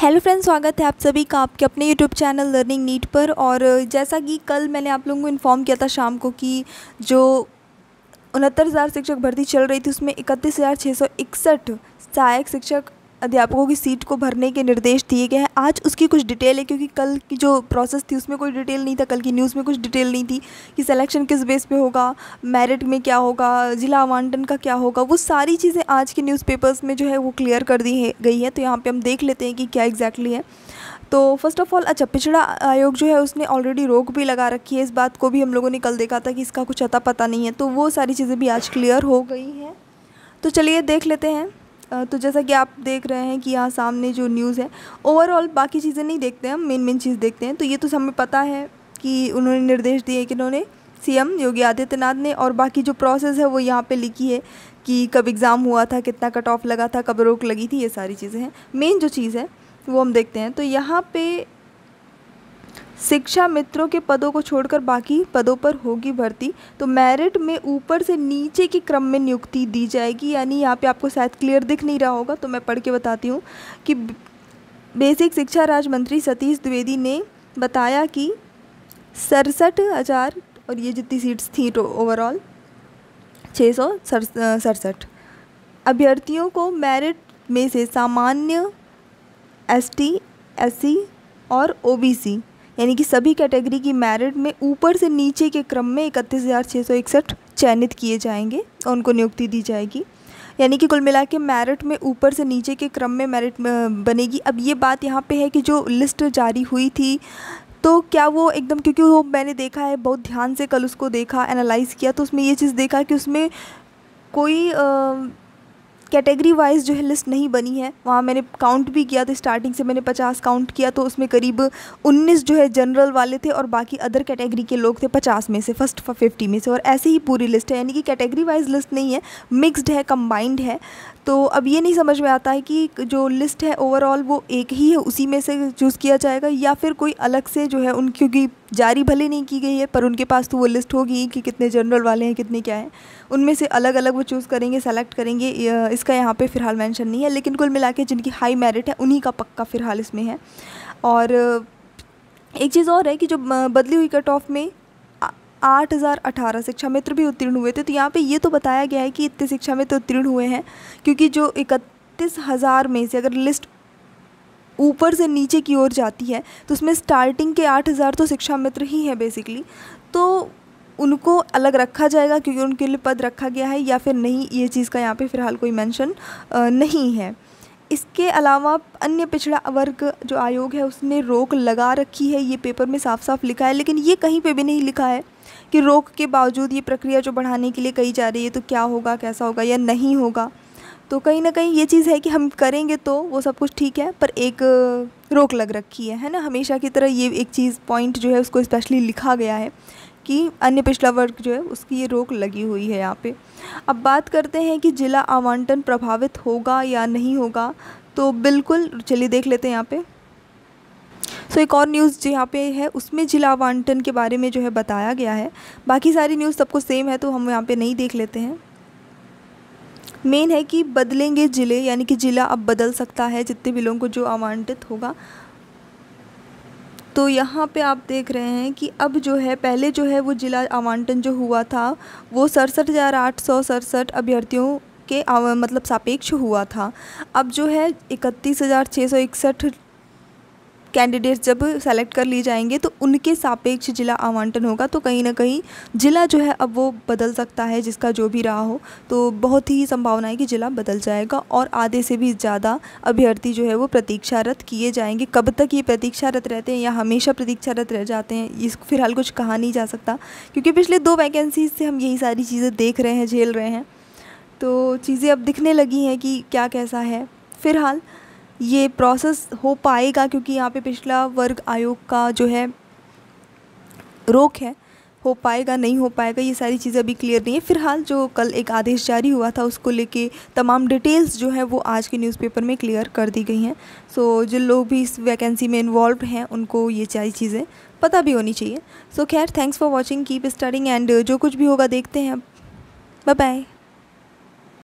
Hello friends, स्वागत है आप सभी का आपके अपने यूट्यूब चैनल लर्निंग नीट पर। और जैसा कि कल मैंने आप लोगों को इन्फॉर्म किया था शाम को कि जो 69,000 शिक्षक भर्ती चल रही थी उसमें 31,661 सहायक शिक्षक अध्यापकों की सीट को भरने के निर्देश दिए गए हैं। आज उसकी कुछ डिटेल है क्योंकि कल की जो प्रोसेस थी उसमें कोई डिटेल नहीं था, कल की न्यूज़ में कुछ डिटेल नहीं थी कि सिलेक्शन किस बेस पे होगा, मेरिट में क्या होगा, जिला आवंटन का क्या होगा। वो सारी चीज़ें आज के न्यूज़पेपर्स में जो है वो क्लियर कर दी गई है। तो यहाँ पर हम देख लेते हैं कि क्या एग्जैक्टली है। तो फर्स्ट ऑफ ऑल, अच्छा, पिछड़ा आयोग जो है उसने ऑलरेडी रोक भी लगा रखी है, इस बात को भी हम लोगों ने कल देखा था कि इसका कुछ अता पता नहीं है। तो वो सारी चीज़ें भी आज क्लियर हो गई हैं। तो चलिए देख लेते हैं। तो जैसा कि आप देख रहे हैं कि यहाँ सामने जो न्यूज़ है, ओवरऑल बाकी चीज़ें नहीं देखते हैं, हम मेन चीज़ देखते हैं। तो ये तो हमें पता है कि उन्होंने निर्देश दिए कि उन्होंने सीएम योगी आदित्यनाथ ने, और बाकी जो प्रोसेस है वो यहाँ पे लिखी है कि कब एग्ज़ाम हुआ था, कितना कट ऑफ लगा था, कब रोक लगी थी, ये सारी चीज़ें हैं। मेन जो चीज़ है वो हम देखते हैं। तो यहाँ पर शिक्षा मित्रों के पदों को छोड़कर बाकी पदों पर होगी भर्ती। तो मेरिट में ऊपर से नीचे के क्रम में नियुक्ति दी जाएगी, यानी यहाँ पे आपको शायद क्लियर दिख नहीं रहा होगा तो मैं पढ़ के बताती हूँ कि बेसिक शिक्षा राज्य मंत्री सतीश द्विवेदी ने बताया कि 67,000 और ये जितनी सीट्स थी ओवरऑल 667 अभ्यर्थियों को मेरिट में से सामान्य, ST, SC और OBC यानी कि सभी कैटेगरी की मेरिट में ऊपर से नीचे के क्रम में 31,661 चयनित किए जाएंगे और उनको नियुक्ति दी जाएगी। यानी कि कुल मिला के मेरिट में ऊपर से नीचे के क्रम में मेरिट बनेगी। अब ये बात यहाँ पे है कि जो लिस्ट जारी हुई थी तो क्या वो एकदम, क्योंकि वो मैंने देखा है बहुत ध्यान से, कल उसको देखा, एनालाइज़ किया, तो उसमें ये चीज़ देखा कि उसमें कोई कैटेगरी वाइज जो है लिस्ट नहीं बनी है। वहाँ मैंने काउंट भी किया तो स्टार्टिंग से मैंने 50 काउंट किया तो उसमें करीब 19 जो है जनरल वाले थे और बाकी अदर कैटेगरी के लोग थे 50 में से, फर्स्ट 50 में से, और ऐसे ही पूरी लिस्ट है। यानी कि कैटेगरी वाइज लिस्ट नहीं है, मिक्सड है, कंबाइंड है। तो अब ये नहीं समझ में आता है कि जो लिस्ट है ओवरऑल वो एक ही है, उसी में से चूज़ किया जाएगा या फिर कोई अलग से जो है उन, क्योंकि जारी भले नहीं की गई है पर उनके पास तो वो लिस्ट होगी कि कितने जनरल वाले हैं, कितने क्या हैं, उनमें से अलग अलग वो चूज़ करेंगे, सेलेक्ट करेंगे। इसका यहाँ पे फ़िलहाल मेंशन नहीं है, लेकिन कुल मिला के जिनकी हाई मेरिट है उन्हीं का पक्का फ़िलहाल इसमें है। और एक चीज़ और है कि जो बदली हुई कट ऑफ में 8,018 शिक्षा मित्र भी उत्तीर्ण हुए थे। तो यहाँ पे ये तो बताया गया है कि इतने शिक्षा मित्र उत्तीर्ण हुए हैं, क्योंकि जो 31,000 में से अगर लिस्ट ऊपर से नीचे की ओर जाती है तो उसमें स्टार्टिंग के 8,000 तो शिक्षा मित्र ही हैं बेसिकली। तो उनको अलग रखा जाएगा क्योंकि उनके लिए पद रखा गया है या फिर नहीं, ये चीज़ का यहाँ पे फ़िलहाल कोई मेंशन नहीं है। इसके अलावा अन्य पिछड़ा वर्ग जो आयोग है उसने रोक लगा रखी है, ये पेपर में साफ साफ लिखा है, लेकिन ये कहीं पे भी नहीं लिखा है कि रोक के बावजूद ये प्रक्रिया जो बढ़ाने के लिए कही जा रही है तो क्या होगा, कैसा होगा या नहीं होगा। तो कहीं ना कहीं ये चीज़ है कि हम करेंगे तो वो सब कुछ ठीक है, पर एक रोक लग रखी है ना, हमेशा की तरह। ये एक चीज़ पॉइंट जो है उसको स्पेशली लिखा गया है कि अन्य पिछड़ा वर्ग जो है उसकी ये रोक लगी हुई है यहाँ पे। अब बात करते हैं कि जिला आवंटन प्रभावित होगा या नहीं होगा। तो बिल्कुल, चलिए देख लेते हैं यहाँ पे। सो एक और न्यूज़ जो यहाँ पे है उसमें जिला आवंटन के बारे में जो है बताया गया है। बाकी सारी न्यूज़ सबको सेम है तो हम यहाँ पे नहीं देख लेते हैं। मेन है कि बदलेंगे ज़िले, यानी कि ज़िला अब बदल सकता है जितने भी लोगों को जो आवंटित होगा। तो यहाँ पे आप देख रहे हैं कि अब जो है, पहले जो है वो जिला आवंटन जो हुआ था वो 67,867 अभ्यर्थियों के मतलब सापेक्ष हुआ था। अब जो है 31,661 कैंडिडेट्स जब सेलेक्ट कर लिए जाएंगे तो उनके सापेक्ष जिला आवंटन होगा। तो कहीं ना कहीं ज़िला जो है अब वो बदल सकता है, जिसका जो भी रहा हो। तो बहुत ही संभावना है कि ज़िला बदल जाएगा और आधे से भी ज़्यादा अभ्यर्थी जो है वो प्रतीक्षारत किए जाएंगे। कब तक ये प्रतीक्षारत रहते हैं या हमेशा प्रतीक्षारत रह जाते हैं, इस फ़िलहाल कुछ कहा नहीं जा सकता, क्योंकि पिछले 2 वैकेंसीज से हम यही सारी चीज़ें देख रहे हैं, झेल रहे हैं। तो चीज़ें अब दिखने लगी हैं कि क्या कैसा है। फ़िलहाल ये प्रोसेस हो पाएगा क्योंकि यहाँ पे पिछला वर्ग आयोग का जो है रोक है, हो पाएगा नहीं हो पाएगा ये सारी चीज़ें अभी क्लियर नहीं है। फ़िलहाल जो कल एक आदेश जारी हुआ था उसको लेके तमाम डिटेल्स जो है वो आज के न्यूज़पेपर में क्लियर कर दी गई हैं। सो जिन लोग भी इस वैकेंसी में इन्वॉल्व हैं उनको ये सारी चीज़ें पता भी होनी चाहिए। सो खैर, thanks for watching, keep studying and जो कुछ भी होगा देखते हैं। Bye bye.